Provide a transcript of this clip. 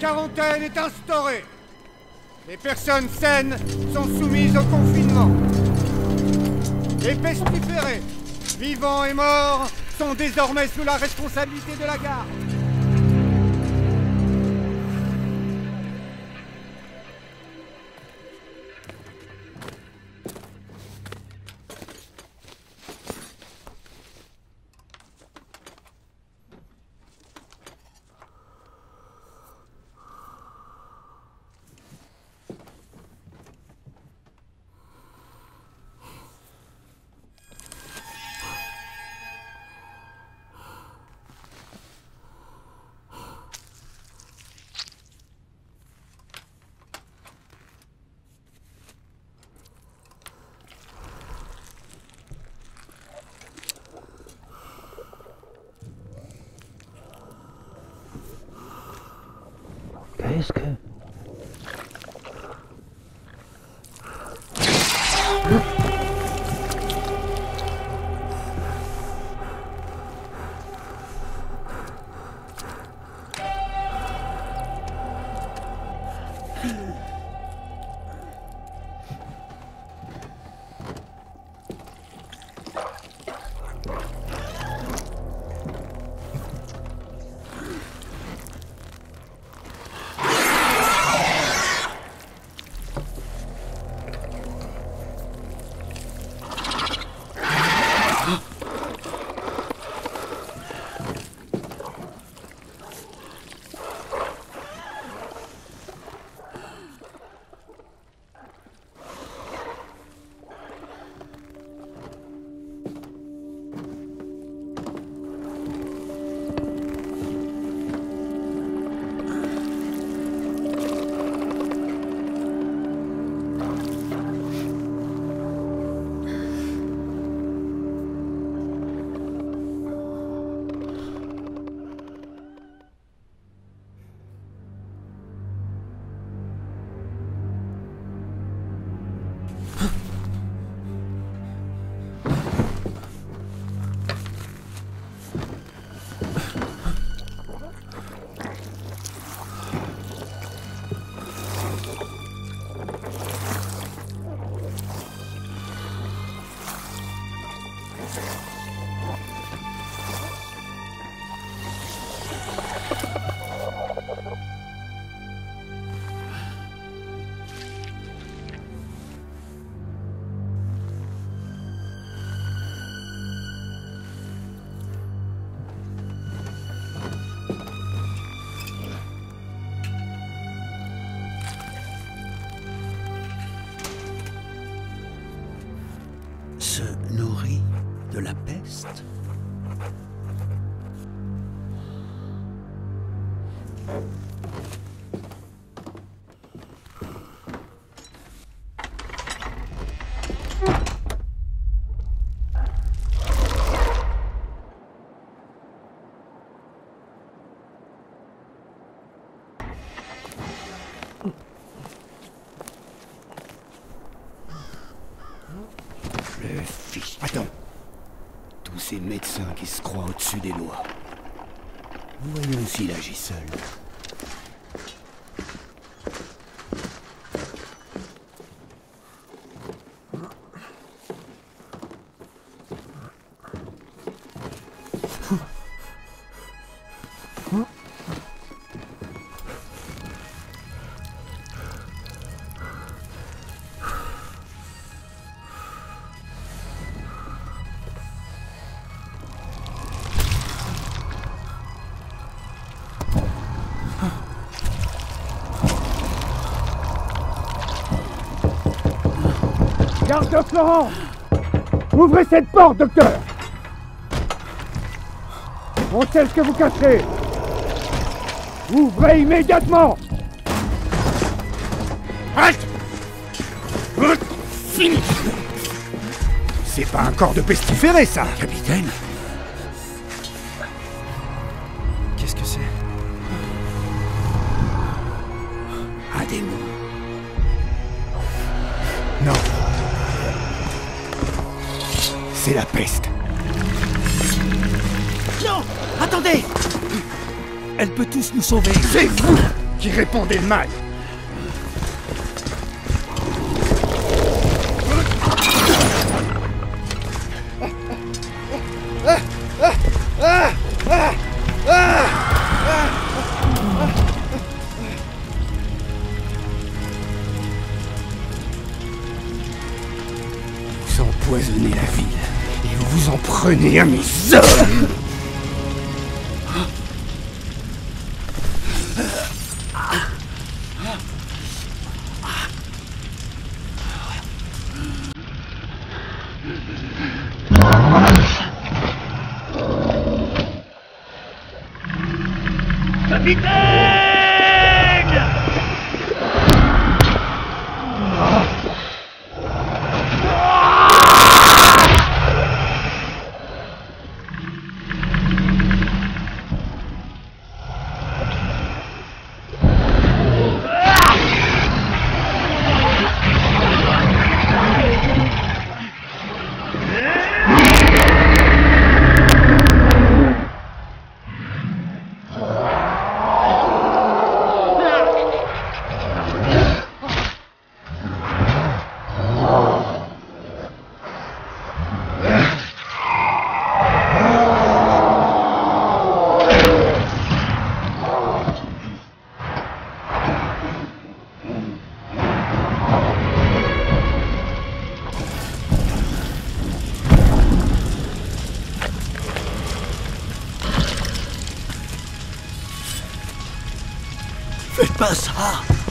quarantaine est instaurée. Les personnes saines sont soumises au confinement. Les pestiférés, vivants et morts, sont désormais sous la responsabilité de la garde. Qu'est-ce que... Ces médecins qui se croient au-dessus des lois. Voyons s'il agit seul. Garde Florent! Ouvrez cette porte, docteur! On sait ce que vous cachez! Ouvrez immédiatement! Halte! Fini! C'est pas un corps de pestiféré, ça, capitaine! Qu'est-ce que c'est? Un démon. Non. C'est la peste. Non! Attendez! Elle peut tous nous sauver. C'est vous! qui répondait mal. Vous empoisonnez la ville et vous vous en prenez à mes hommes. Faites pas ça!